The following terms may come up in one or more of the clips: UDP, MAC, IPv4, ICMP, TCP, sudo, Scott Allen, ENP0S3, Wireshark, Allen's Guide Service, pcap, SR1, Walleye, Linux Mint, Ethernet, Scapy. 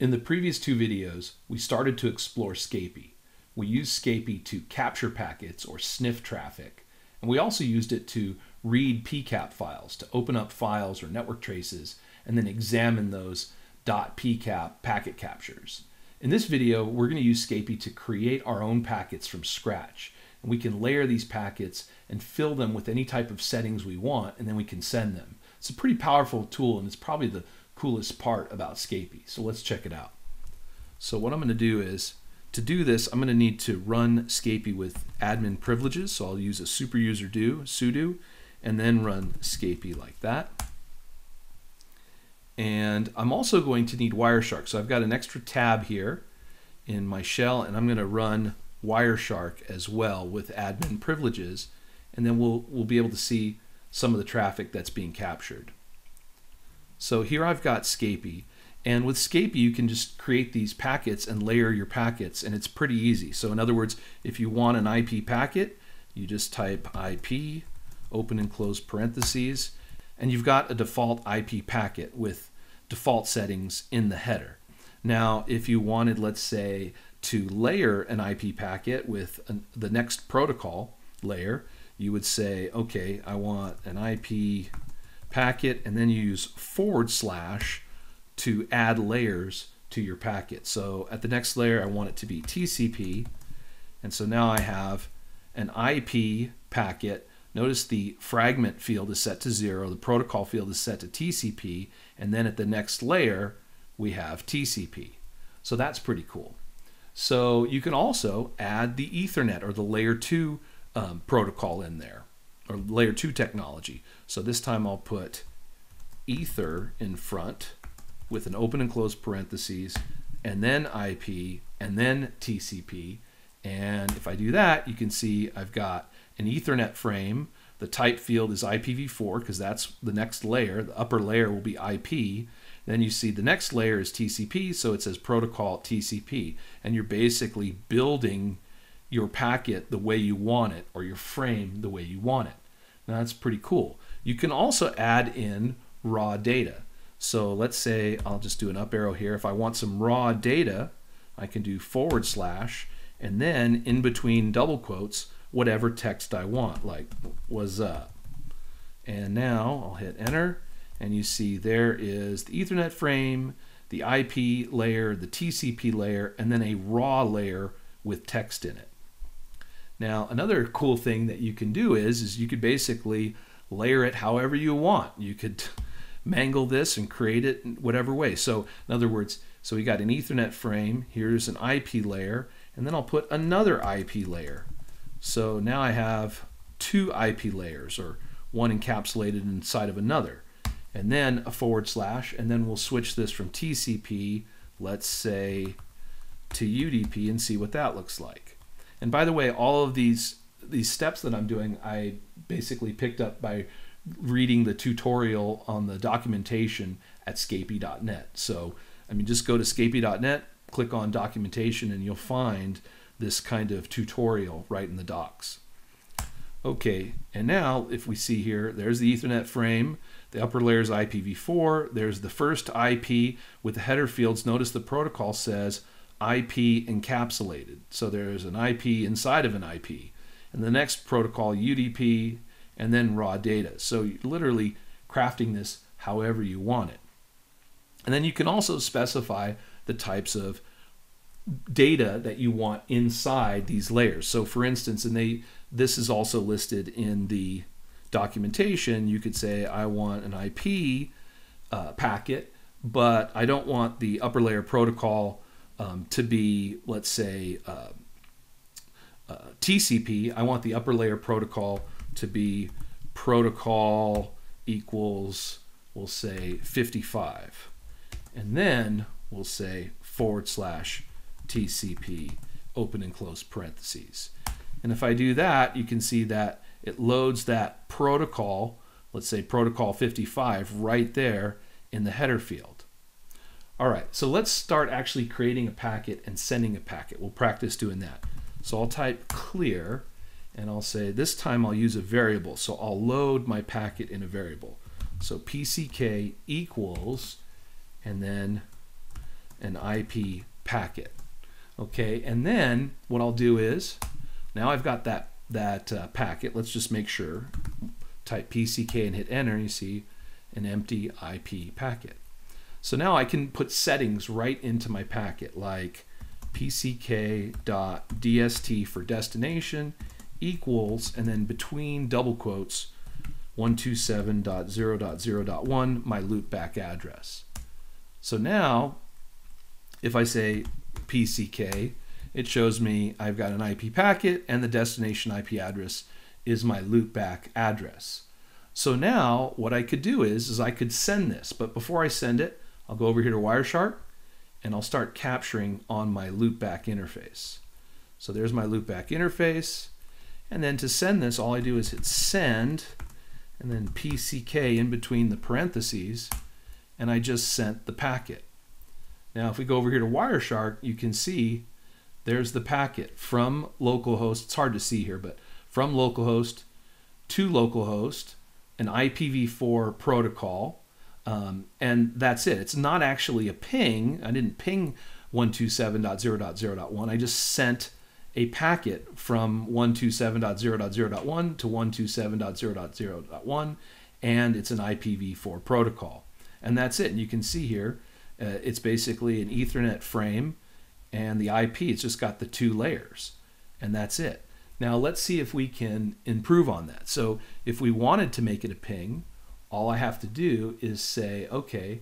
In the previous two videos, we started to explore Scapy. We used Scapy to capture packets or sniff traffic, and we also used it to read pcap files, to open up files or network traces, and then examine those .pcap packet captures. In this video, we're going to use Scapy to create our own packets from scratch. And we can layer these packets and fill them with any type of settings we want, and then we can send them. It's a pretty powerful tool, and it's probably the coolest part about Scapy. So let's check it out. So what I'm going to do is, to do this, I'm going to need to run Scapy with admin privileges. So I'll use a superuser do, sudo, and then run Scapy like that. And I'm also going to need Wireshark. So I've got an extra tab here in my shell, and I'm going to run Wireshark as well with admin privileges, and then we'll be able to see some of the traffic that's being captured. So here I've got Scapy, and with Scapy you can just create these packets and layer your packets, and it's pretty easy. So in other words, if you want an IP packet, you just type IP, open and close parentheses, and you've got a default IP packet with default settings in the header. Now, if you wanted, let's say, to layer an IP packet with the next protocol layer, you would say, okay, I want an IP packet, and then you use / to add layers to your packet. So at the next layer, I want it to be TCP, and so now I have an IP packet. Notice the fragment field is set to 0, the protocol field is set to TCP, and then at the next layer, we have TCP. So that's pretty cool. So you can also add the Ethernet or the layer 2 protocol in there, or layer 2 technology. So this time I'll put ether in front with an open and close parentheses, and then IP, and then TCP. And if I do that, you can see I've got an Ethernet frame. The type field is IPv4 because that's the next layer. The upper layer will be IP. Then you see the next layer is TCP, so it says protocol TCP, and you're basically building your packet the way you want it, or your frame the way you want it. Now that's pretty cool. You can also add in raw data. So let's say I'll just do an up arrow here. If I want some raw data, I can do / and then in between double quotes, whatever text I want, like what's up. And now I'll hit enter. And you see there is the Ethernet frame, the IP layer, the TCP layer, and then a raw layer with text in it. Now, another cool thing that you can do is you could basically layer it however you want. You could mangle this and create it in whatever way. So in other words, so we got an Ethernet frame, here's an IP layer, and then I'll put another IP layer. So now I have 2 IP layers, or one encapsulated inside of another. And then a /, and then we'll switch this from TCP, let's say, to UDP and see what that looks like. And by the way, all of these steps that I'm doing, I basically picked up by reading the tutorial on the documentation at scapy.net. So, I mean, just go to scapy.net, click on documentation, and you'll find this kind of tutorial right in the docs. Okay, and now if we see here, there's the Ethernet frame. The upper layer is IPv4. There's the first IP with the header fields. Notice the protocol says IP encapsulated. So there's an IP inside of an IP. And the next protocol, UDP, and then raw data. So you're literally crafting this however you want it. And then you can also specify the types of data that you want inside these layers. So for instance, this is also listed in the documentation, you could say I want an IP packet, but I don't want the upper layer protocol to be, let's say, TCP. I want the upper layer protocol to be protocol equals, we'll say, 55. And then we'll say / TCP, open and close parentheses. And if I do that, you can see that it loads that protocol, let's say protocol 55, right there in the header field. All right, so let's start actually creating a packet and sending a packet. We'll practice doing that. So I'll type clear, and I'll say this time I'll use a variable. So I'll load my packet in a variable. So pck equals, and then an IP packet. Okay, and then what I'll do is, now I've got that packet, let's just make sure, type pcap and hit enter, and you see an empty IP packet. So now I can put settings right into my packet, like pck.dst for destination equals, and then between double quotes, 127.0.0.1, my loopback address. So now, if I say pck, it shows me I've got an IP packet and the destination IP address is my loopback address. So now what I could do is I could send this, but before I send it, I'll go over here to Wireshark and I'll start capturing on my loopback interface. So there's my loopback interface. And then to send this, all I do is hit send and then pck in between the parentheses, and I just sent the packet. Now if we go over here to Wireshark, you can see there's the packet from localhost, it's hard to see here, but from localhost to localhost, an IPv4 protocol, and that's it. It's not actually a ping. I didn't ping 127.0.0.1. I just sent a packet from 127.0.0.1 to 127.0.0.1, and it's an IPv4 protocol. And that's it. And you can see here, it's basically an Ethernet frame, and the IP, it's just got the two layers, and that's it. Now let's see if we can improve on that. So if we wanted to make it a ping, all I have to do is say, okay,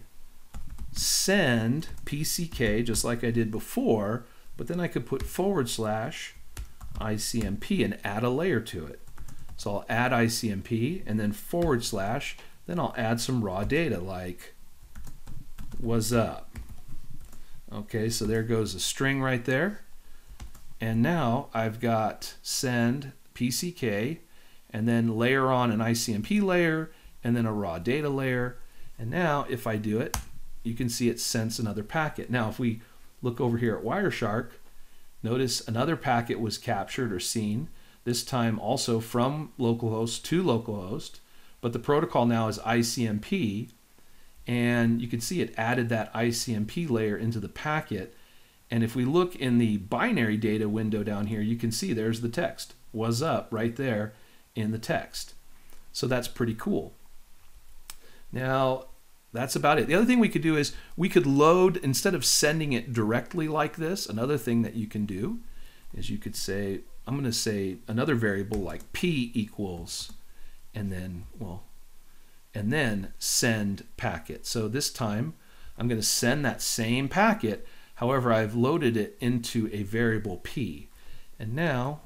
send pck, just like I did before, but then I could put /ICMP and add a layer to it. So I'll add ICMP and then /, then I'll add some raw data like, what's up? Okay, so there goes a string right there. And now I've got send pck and then layer on an ICMP layer and then a raw data layer. And now if I do it, you can see it sends another packet. Now if we look over here at Wireshark, notice another packet was captured or seen, this time also from localhost to localhost, but the protocol now is ICMP, and you can see it added that ICMP layer into the packet. And if we look in the binary data window down here, you can see there's the text, what's up, right there in the text. So that's pretty cool. Now, that's about it. The other thing we could do is we could load, instead of sending it directly like this, another thing that you can do is you could say, I'm going to say another variable like p equals, and then, well, and then send packet. So this time I'm going to send that same packet. However, I've loaded it into a variable p. And now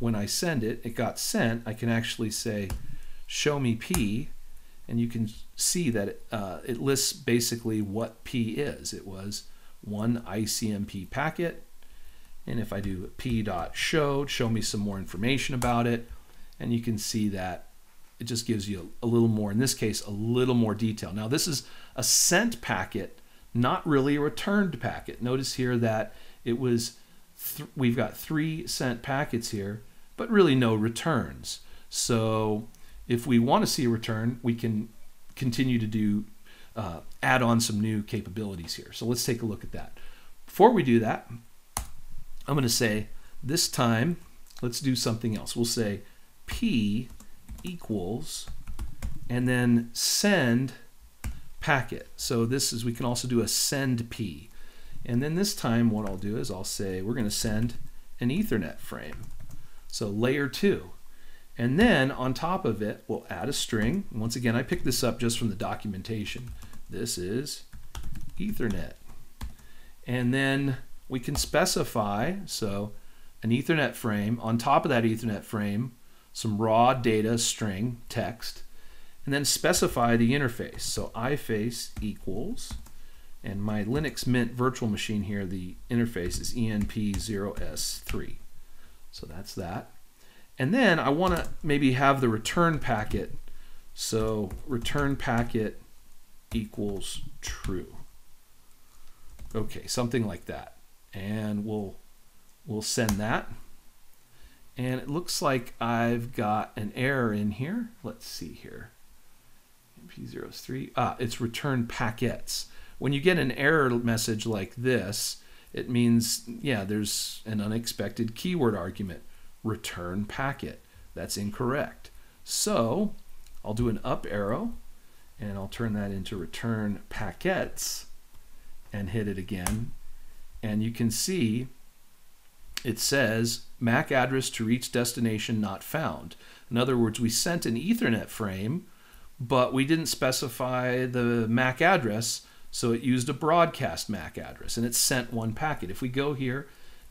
when I send it, it got sent. I can actually say, show me p. And you can see that it lists basically what p is. It was one ICMP packet. And if I do p.show, show me some more information about it. And you can see that it just gives you a little more, in this case, a little more detail. Now this is a sent packet, not really a returned packet. Notice here that it was, we've got 3 sent packets here, but really no returns. So if we want to see a return, we can continue to do, add on some new capabilities here. So let's take a look at that. Before we do that, I'm going to say this time, let's do something else. We'll say p equals, and then send packet. So this is, we can also do a send p. And then this time what I'll do is I'll say we're going to send an Ethernet frame. So layer 2. And then on top of it, we'll add a string. Once again, I picked this up just from the documentation. This is Ethernet. And then we can specify, so an Ethernet frame, on top of that Ethernet frame, some raw data, string, text, and then specify the interface. So iface equals, and my Linux Mint virtual machine here, the interface is ENP0S3. So that's that. And then I want to maybe have the return packet. So return packet equals true. Okay, something like that. And we'll send that. And it looks like I've got an error in here. Let's see here. MP0S3. Ah, it's return packets, when you get an error message like this, it means, yeah, there's an unexpected keyword argument, return packet. That's incorrect. So I'll do an up arrow and I'll turn that into return packets and hit it again. And you can see it says MAC address to reach destination not found. In other words, we sent an Ethernet frame, but we didn't specify the MAC address, so it used a broadcast MAC address and it sent one packet. If we go here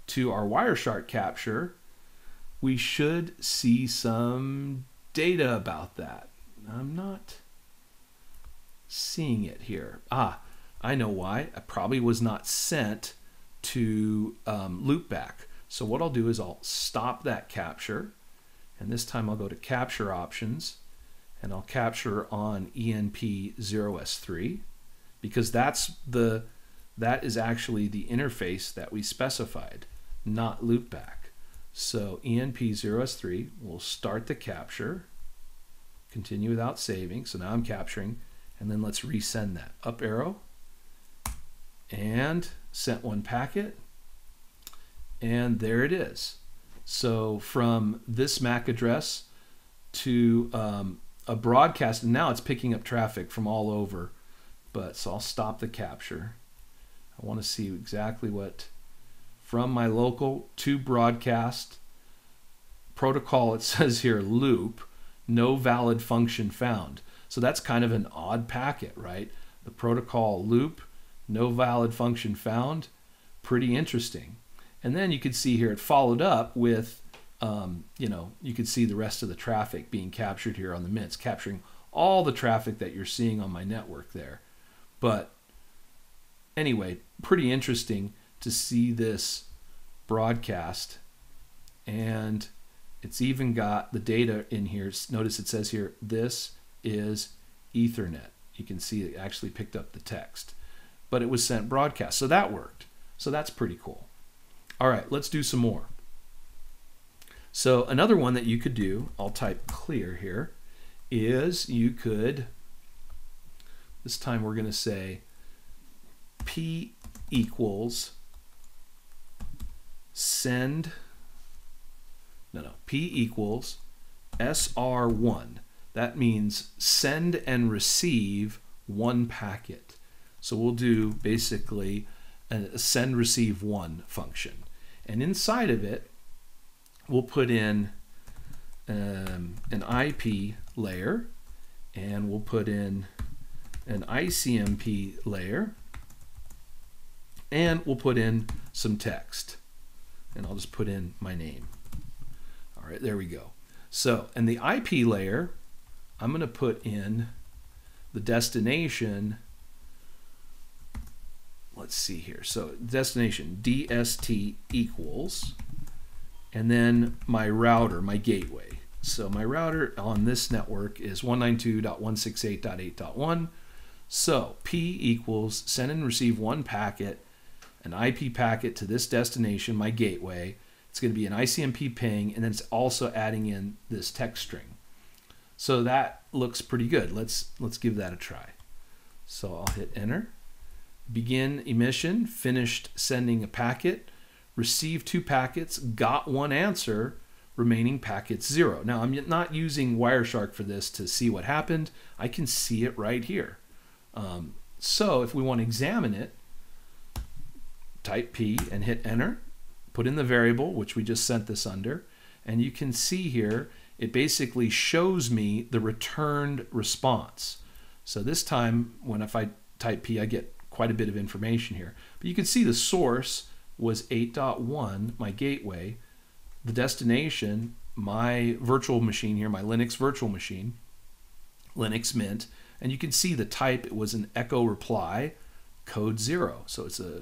to our Wireshark capture, we should see some data about that. I'm not seeing it here. Ah, I know why. It probably was not sent to loopback. So what I'll do is I'll stop that capture, and this time I'll go to capture options and I'll capture on ENP0S3, because that is actually the interface that we specified, not loopback. So ENP0S3, we'll start the capture, continue without saving. So now I'm capturing, and then let's resend that. Up arrow, and sent one packet, and there it is. So from this MAC address to a broadcast, and now it's picking up traffic from all over. But so I'll stop the capture. I want to see exactly what, from my local to broadcast protocol, it says here loop, no valid function found. So that's kind of an odd packet, right? The protocol loop, no valid function found, pretty interesting. And then you could see here it followed up with, you know, you could see the rest of the traffic being captured here on the Mint, capturing all the traffic that you're seeing on my network there. But anyway, pretty interesting to see this broadcast, and it's even got the data in here. Notice it says here, this is Ethernet. You can see it actually picked up the text, but it was sent broadcast, so that worked. So that's pretty cool. All right, let's do some more. So another one that you could do, I'll type clear here, is you could, this time we're gonna say P equals send, P equals SR1. That means send and receive one packet. So we'll do basically a send receive one function. And inside of it, we'll put in an IP layer, and we'll put in an ICMP layer, and we'll put in some text. And I'll just put in my name. All right, there we go. So, and the IP layer, I'm gonna put in the destination, let's see here. So destination, DST equals, and then my router, my gateway. So my router on this network is 192.168.8.1. So P equals send and receive one packet, an IP packet to this destination, my gateway. It's going to be an ICMP ping, and then it's also adding in this text string. So that looks pretty good. Let's give that a try. So I'll hit enter. Begin emission, finished sending a packet, received two packets, got one answer, remaining packet 0. Now I'm not using Wireshark for this to see what happened. I can see it right here. So if we want to examine it, type P and hit enter, put in the variable, which we just sent this under, and you can see here, it basically shows me the returned response. So this time, if I type P, I get quite a bit of information here. But you can see the source was 8.1, my gateway, the destination, my virtual machine here, my Linux virtual machine, Linux Mint, and you can see the type, it was an echo reply, code 0. So it's a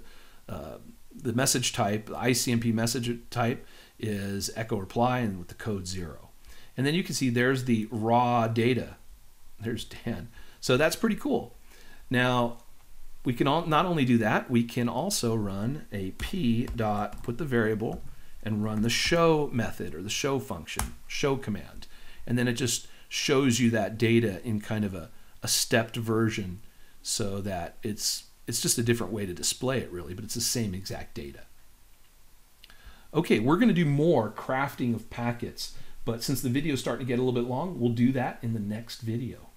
the message type, the ICMP message type is echo reply and with the code 0. And then you can see there's the raw data. There's Dan. So that's pretty cool. Now, we can not only do that, we can also run a p dot, put the variable, and run the show method or the show function, show command. And then it just shows you that data in kind of a stepped version so that it's It's just a different way to display it really, but it's the same exact data. Okay, we're gonna do more crafting of packets, but since the video is starting to get a little bit long, we'll do that in the next video.